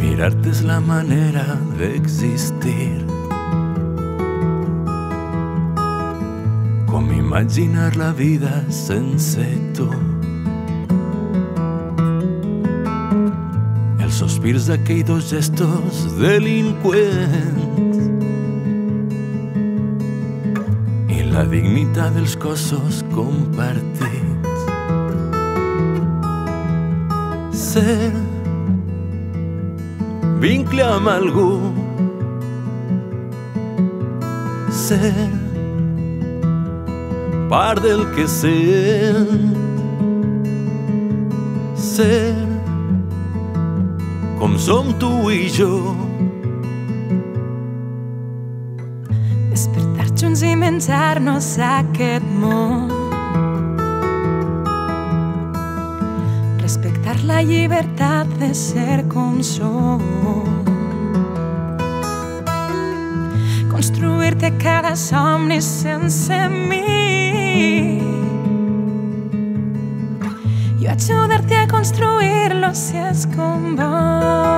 y mirarte es la manera de existir. Como imaginar la vida sensato, el sospir d'aquells gestos delinqüents i la dignitat dels cossos compartits. Ser vincle amb algú, ser part del que sent, ser com som tu i jo. Despertar junts i menjar-nos aquest món, respectar la llibertat de ser com som, construir-te cada somni sense mi, jo ajudar-te a construir-lo si és com vols.